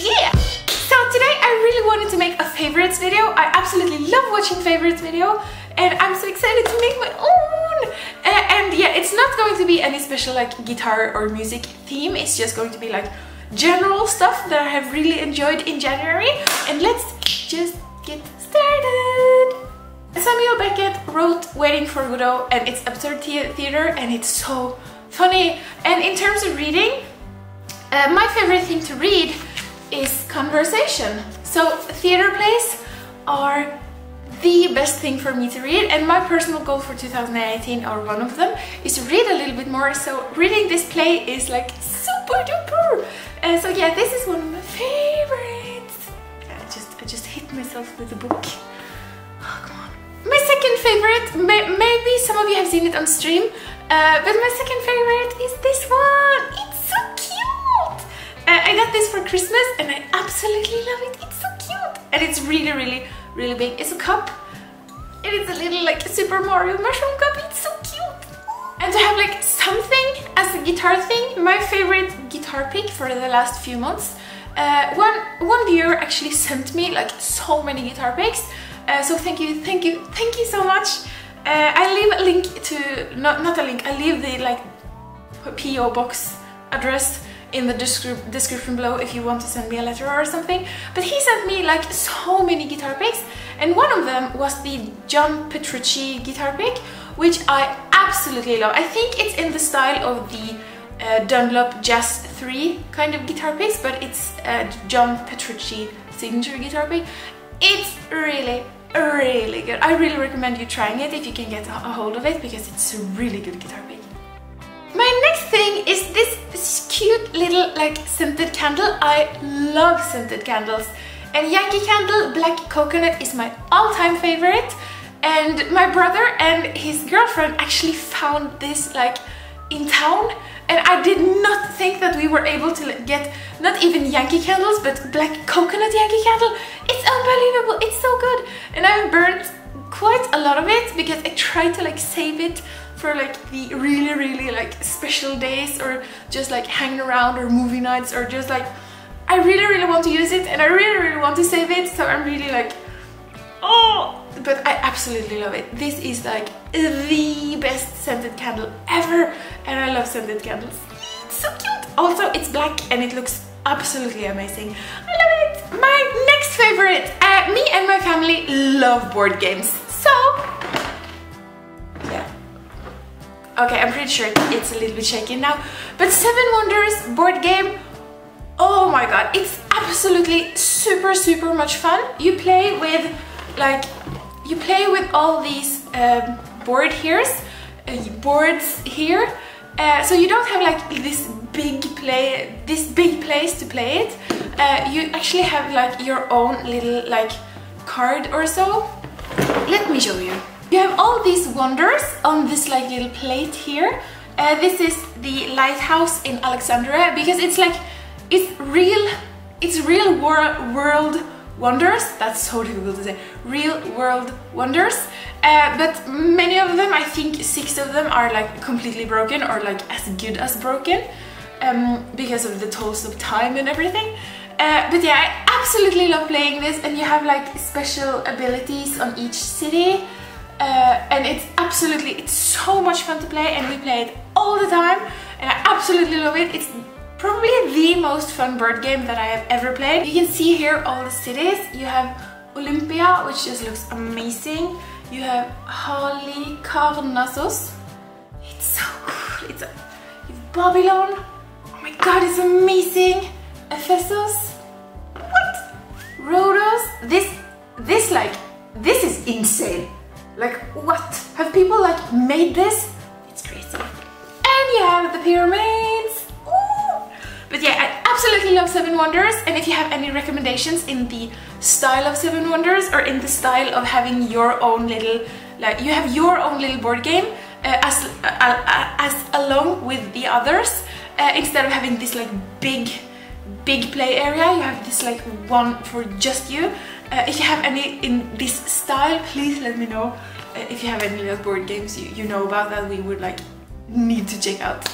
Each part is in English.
Yeah! So today I really wanted to make a favorites video. I absolutely love watching favorites video and I'm so excited to make my own! And yeah, it's not going to be any special like guitar or music theme. It's just going to be like general stuff that I have really enjoyed in January. And let's just get started! Samuel Beckett wrote Waiting for Godot and it's absurd theater and it's so funny. And in terms of reading, my favorite thing to read is conversation. So theater plays are the best thing for me to read, and my personal goal for 2018, or one of them, is to read a little bit more. So reading this play is like super duper. So yeah, this is one of my favorites. I just hit myself with the book. Oh, come on. My second favorite, maybe some of you have seen it on stream, but my second favorite is this one. It's so cute! I got this for Christmas and I absolutely love it. It's so cute! And it's really big. It's a cup. It is a little like Super Mario mushroom cup. It's so cute! And to have like something as a guitar thing, my favorite guitar pick for the last few months. One viewer actually sent me like so many guitar picks. So thank you so much. I leave a link to, not a link, I leave the like PO box address in the description below if you want to send me a letter or something. But he sent me like so many guitar picks, and one of them was the John Petrucci guitar pick, which I absolutely love. I think it's in the style of the Dunlop Jazz 3 kind of guitar picks, but it's John Petrucci signature guitar pick. It's really good. I really recommend you trying it if you can get a hold of it, because it's a really good guitar pick. My next thing is this cute little like scented candle. I love scented candles, and Yankee Candle Black Coconut is my all-time favorite. And my brother and his girlfriend actually found this like in town, and I did not think that we were able to get not even Yankee candles, but Black Coconut Yankee Candle. It's unbelievable, it's so good, and I've burnt quite a lot of it because I try to like save it for like the really like special days, or just like hanging around or movie nights, or just like I really want to use it and I really want to save it, so I'm really like, oh! But I absolutely love it. This is like the best scented candle ever, and I love scented candles. It's so cute! Also, it's black and it looks absolutely amazing. I love it! My next favorite! Me and my family love board games, so... yeah. Okay, I'm pretty sure it's a little bit shaky now, but Seven Wonders board game, oh my god, it's absolutely super much fun. You play with like... you play with all these boards here, so you don't have like this big place to play it. You actually have like your own little like card or so. Let me show you. You have all these wonders on this like little plate here. This is the lighthouse in Alexandria, because it's like it's real world wonders, that's so difficult to say, real world wonders, but many of them, I think 6 of them, are like completely broken, or like as good as broken, because of the toll of time and everything. But yeah, I absolutely love playing this, and you have like special abilities on each city, and it's so much fun to play, and we play it all the time, and I absolutely love it. It's probably the most fun board game that I have ever played. You can see here all the cities. You have Olympia, which just looks amazing. You have Halicarnassus. It's so cool. It's Babylon. Oh my god, it's amazing. Ephesus. What? Rhodos. This is insane. Like, what? Have people like made this? It's crazy. And you have the pyramids. But yeah, I absolutely love Seven Wonders, and if you have any recommendations in the style of Seven Wonders, or in the style of having your own little, like, you have your own little board game as along with the others, instead of having this like big play area, you have this like one for just you. If you have any in this style, please let me know. If you have any little board games you know about that we would like need to check out.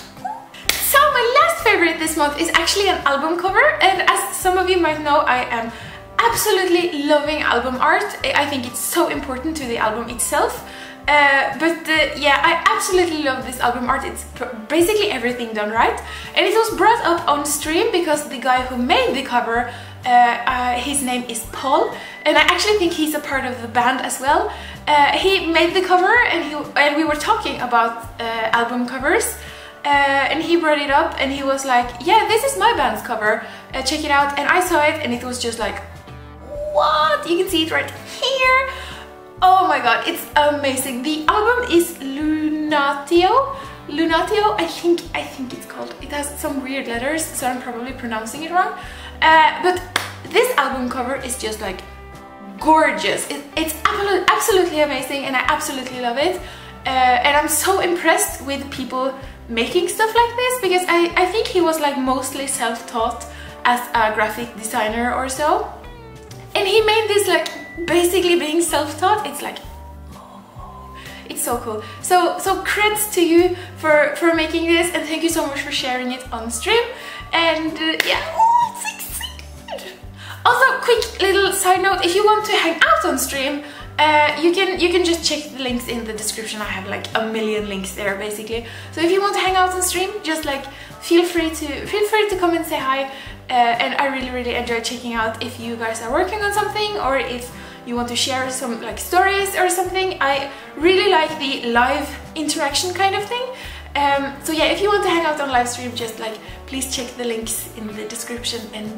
So my last favorite this month is actually an album cover, and as some of you might know, I am absolutely loving album art. I think it's so important to the album itself. Yeah, I absolutely love this album art. It's basically everything done right. And it was brought up on stream because the guy who made the cover, his name is Paul, and I actually think he's a part of the band as well. He made the cover, and we were talking about album covers, and he brought it up, and he was like, yeah, this is my band's cover, check it out. And I saw it, and it was just like, what? You can see it right here. Oh my god, it's amazing. The album is Lunatio, I think it's called. It has some weird letters, so I'm probably pronouncing it wrong. But this album cover is just like gorgeous. It's absolutely amazing, and I absolutely love it. And I'm so impressed with people making stuff like this, because I think he was like mostly self-taught as a graphic designer or so. And he made this like basically being self-taught. It's like, oh, it's so cool. So creds to you for making this, and thank you so much for sharing it on stream. And yeah, oh, it's exciting. Also, quick little side note: if you want to hang out on stream, you can just check the links in the description. I have like a million links there basically. So if you want to hang out on stream, just like feel free to come and say hi. And I really enjoy checking out if you guys are working on something, or if you want to share some like stories or something. I really like the live interaction kind of thing. So yeah, if you want to hang out on live stream, just like please check the links in the description. And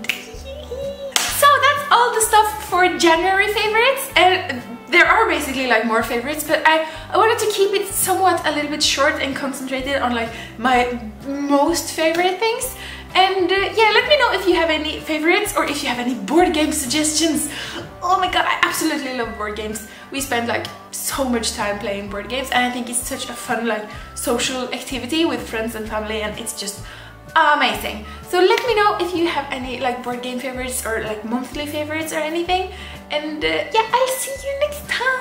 so that's all the stuff for January favorites, and there are basically like more favorites, but I wanted to keep it somewhat a little bit short and concentrated on like my most favorite things. And yeah, let me know if you have any favorites, or if you have any board game suggestions. Oh my god, I absolutely love board games. We spend like so much time playing board games, and I think it's such a fun like social activity with friends and family, and it's just amazing. So let me know if you have any like board game favorites, or like monthly favorites or anything. And yeah, I'll see you next time.